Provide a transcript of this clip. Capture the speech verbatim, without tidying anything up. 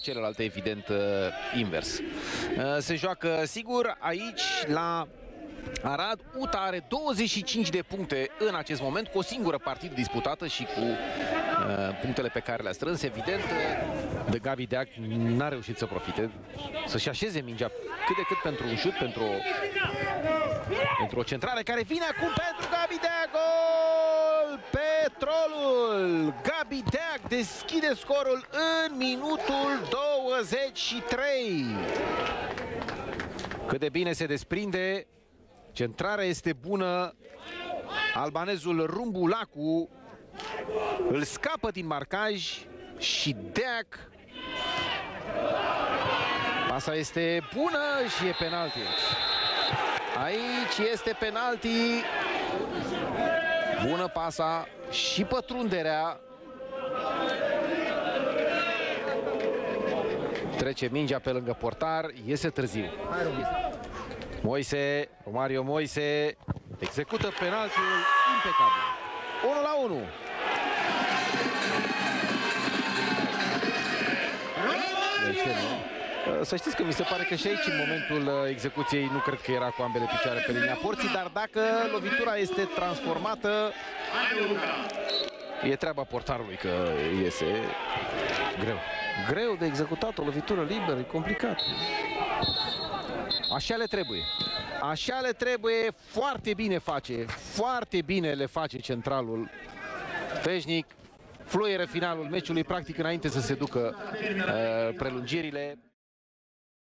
celelalte evident invers. Se joacă sigur aici la Arad. U T A are douăzeci și cinci de puncte în acest moment, cu o singură partidă disputată și cu punctele pe care le-a strâns, evident. De Gabi Deac n-a reușit să profite, să-și așeze mingea cât de cât pentru un șut, pentru o, pentru o centrare care vine acum pentru Gabi Deac. Gol! Petrolul! Gabi Deac deschide scorul în minutul douăzeci și trei. Cât de bine se desprinde, centrarea este bună, albanezul Roumpoulakou îl scapă din marcaj și Deac. Pasa este bună și e penalti. Aici este penalti. Bună pasa și pătrunderea. Trece mingea pe lângă portar, iese târziu. Moise, Mario Moise execută penaltiul impecabil. unu la unu. Să știți că mi se pare că și aici, în momentul execuției, nu cred că era cu ambele picioare pe linia porții, dar dacă lovitura este transformată, e treaba portarului că iese. Greu. Greu de executat, o lovitură liberă, e complicat. Așa le trebuie. Așa le trebuie. Foarte bine face. Foarte bine le face centralul Peșnic. Fluieră finalul meciului, practic înainte să se ducă uh, prelungirile.